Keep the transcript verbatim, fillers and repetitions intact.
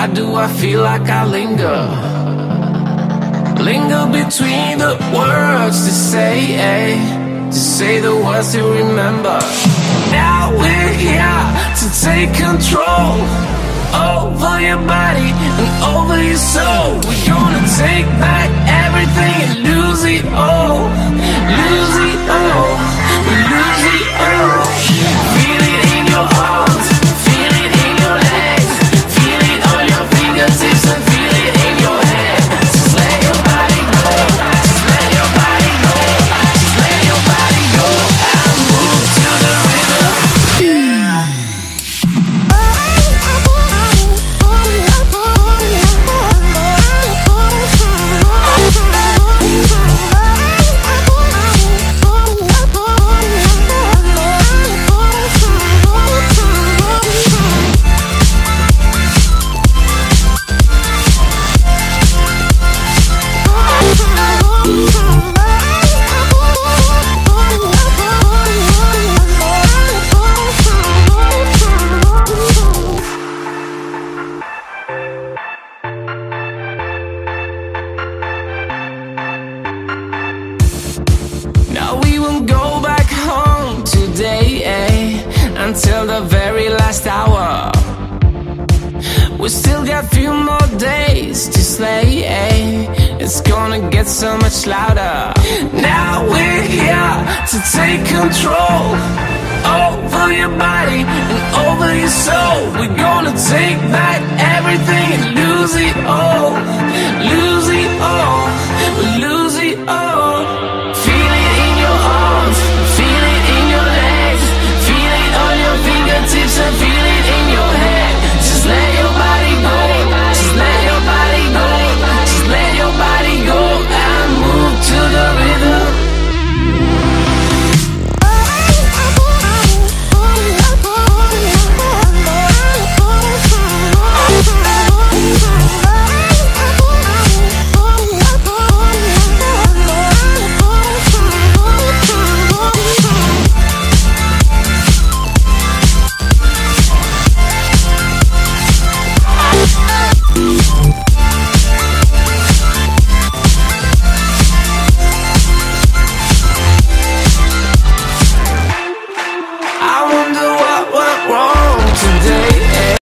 Why do I feel like I linger? Linger between the words to say, eh, to say the words to remember. Now we're here to take control over your body and over your soul. We're gonna take back everything and lose it all. Lose it all. Lose it all. Feel it in your arms, feel it in your legs, feel it on your fingertips and feel it in your head. Just let your body go, just let your body go, just let your body go. And move to the rhythm. Until the very last hour, we still got a few more days to slay, eh? It's gonna get so much louder. Now we're here to take control over your body and over your soul. We're gonna take back everything and lose it all. Lose it all. Lose it all. Feel it in your arms, feel it in your legs, feel it on your fingertips and feel it in your head. Just let your body go, just let your body go, just let your body go and move to the rhythm. I wonder